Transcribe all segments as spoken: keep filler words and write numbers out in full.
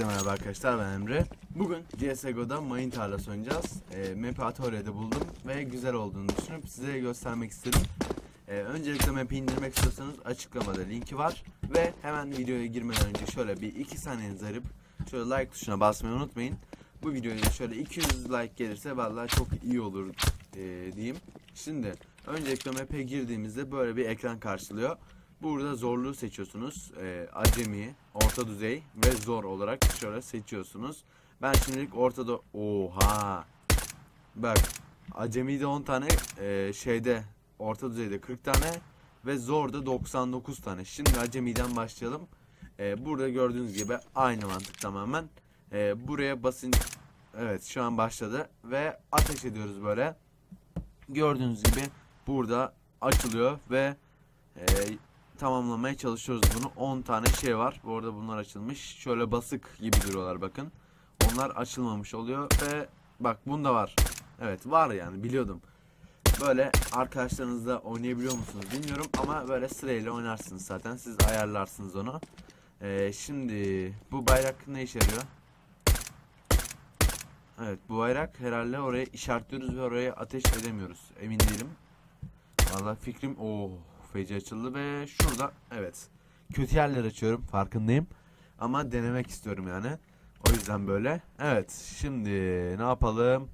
Herkese merhaba arkadaşlar, ben Emre. Bugün C S G O'da mayın tarlası oynayacağız. e, Map'i atölyede buldum ve güzel olduğunu düşünüp size göstermek istedim. e, Öncelikle map'i indirmek istiyorsanız açıklamada linki var. Ve hemen videoya girmeden önce şöyle bir iki saniyenizi ayırıp şöyle like tuşuna basmayı unutmayın. Bu videoya şöyle iki yüz like gelirse vallahi çok iyi olur e, diyeyim. Şimdi öncelikle map'e girdiğimizde böyle bir ekran karşılıyor. Burada zorluğu seçiyorsunuz. E, acemi, orta düzey ve zor olarak şöyle seçiyorsunuz. Ben şimdilik ortada... Oha! Bak, acemi'de on tane, e, şeyde, orta düzeyde kırk tane ve zorda doksan dokuz tane. Şimdi acemi'den başlayalım. E, burada gördüğünüz gibi aynı mantık tamamen. E, buraya basın... Evet, şu an başladı ve ateş ediyoruz böyle. Gördüğünüz gibi burada açılıyor ve... E, tamamlamaya çalışıyoruz bunu. on tane şey var. Bu arada bunlar açılmış. Şöyle basık gibi duruyorlar bakın. Onlar açılmamış oluyor ve bak bunda var. Evet var, yani biliyordum. Böyle arkadaşlarınızla oynayabiliyor musunuz bilmiyorum ama böyle sırayla oynarsınız zaten. Siz ayarlarsınız onu. Ee, şimdi bu bayrak ne işe yarıyor? Evet, bu bayrak herhalde oraya işaretliyoruz ve oraya ateş edemiyoruz. Emin değilim. Vallahi fikrim... Ooo. Feci açıldı ve şurada, evet, kötü yerler açıyorum farkındayım ama denemek istiyorum yani, o yüzden böyle. Evet, şimdi ne yapalım,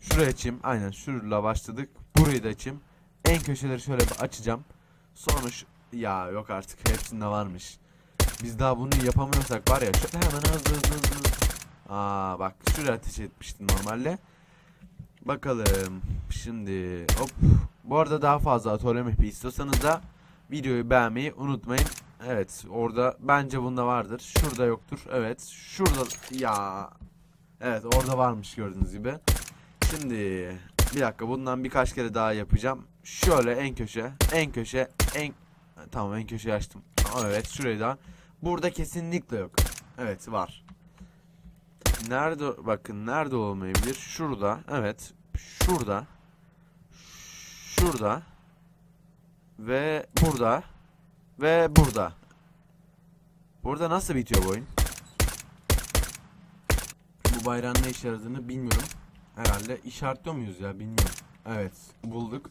şurayı açayım, aynen şurla başladık, burayı da açayım, en köşeleri şöyle bir açacağım, sonra şu... ya yok artık, hepsinde varmış, biz daha bunu yapamıyorsak var ya, şöyle hemen hızlı hızlı hızlı, aa bak şuraya ateş etmiştim normalde. Bakalım şimdi, hop. Bu arada daha fazla atölye mehbi istiyorsanız da videoyu beğenmeyi unutmayın. Evet, orada bence bunda vardır. Şurada yoktur. Evet, şurada ya. Evet, orada varmış gördüğünüz gibi. Şimdi bir dakika, bundan birkaç kere daha yapacağım. Şöyle en köşe, en köşe, en tamam, en köşeyi açtım. Evet, şurayı da. Burada kesinlikle yok. Evet, var. Nerede, bakın nerede olmayabilir? Şurada. Evet. Şurada. Şurada. Ve burada. Ve burada. Burada nasıl bitiyor bu oyun? Bu bayrağın ne işe yaradığını bilmiyorum. Herhalde işaretliyor muyuz ya, bilmiyorum. Evet, bulduk.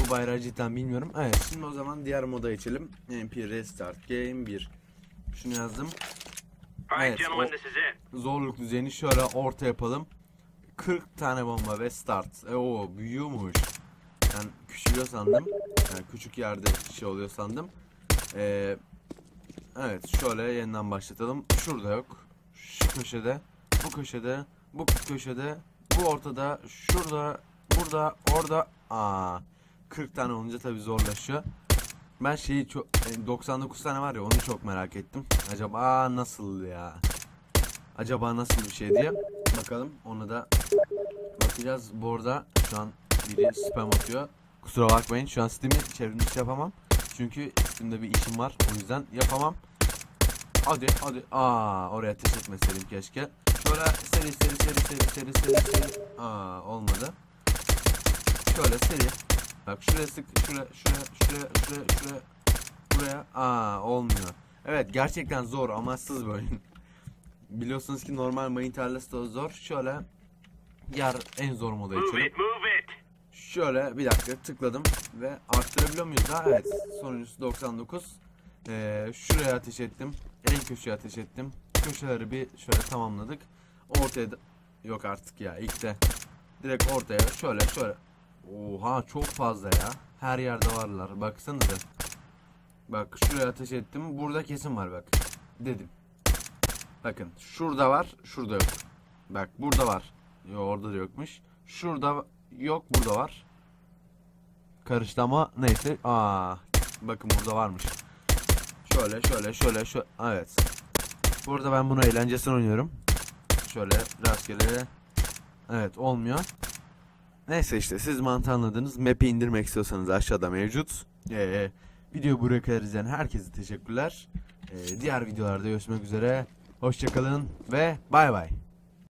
Bu bayrağı cidden bilmiyorum. Evet, şimdi o zaman diğer moda geçelim. M P Restart Game bir. Şunu yazdım. Evet, zorluk düzeyini şöyle orta yapalım. kırk tane bomba ve start. E, o büyüyormuş. Ben yani küçülüyor sandım. Yani küçük yerde şey oluyor sandım. Ee, evet, şöyle yeniden başlatalım. Şurada yok. Şu köşede, bu köşede, bu köşede, bu ortada, şurada, burada, orada. Aa, kırk tane olunca tabii zorlaşıyor. Ben şeyi çok, doksan dokuz tane var ya, onu çok merak ettim. Acaba nasıl ya? Acaba nasıl bir şey diye. Bakalım, onu da bakacağız. Bu arada şu an biri spam atıyor. Kusura bakmayın, şu an Steam'i çevirmiş yapamam. Çünkü Steam'de bir işim var, o yüzden yapamam. Hadi hadi. Aa, oraya ateş etmeseydim keşke. Şöyle seri seri seri seri seri seri seri. Aa, olmadı. Şöyle seri. Bak şuraya sık, şuraya, şuraya, şuraya, şuraya, şuraya, buraya. Aa, olmuyor. Evet, gerçekten zor, amaçsız böyle. Biliyorsunuz ki normal mayın tarlası da zor. Şöyle yer en zor moda için. Şöyle bir dakika tıkladım ve arttırabiliyor muyuz daha? Evet, sonuncusu doksan dokuz. Ee, şuraya ateş ettim, en köşeye ateş ettim. Köşeleri bir şöyle tamamladık. Ortaya da... yok artık ya, ilk de direkt ortaya şöyle şöyle. Oha, çok fazla ya. Her yerde varlar. Baksanıza. Bak şuraya ateş ettim. Burada kesin var bak. Dedim. Bakın şurada var. Şurada yok. Bak burada var. Yo, orada da yokmuş. Şurada yok. Burada var. Karıştı ama neyse. Aa, bakın burada varmış. Şöyle şöyle şöyle şöyle. Evet. Burada ben bunu eğlencesine oynuyorum. Şöyle rastgele. Evet, olmuyor. Neyse işte, siz mantığı anladınız. Map'i indirmek istiyorsanız aşağıda mevcut. Ee, video buraya kadar izleyen herkese teşekkürler. Ee, diğer videolarda görüşmek üzere. Hoşçakalın ve bay bay.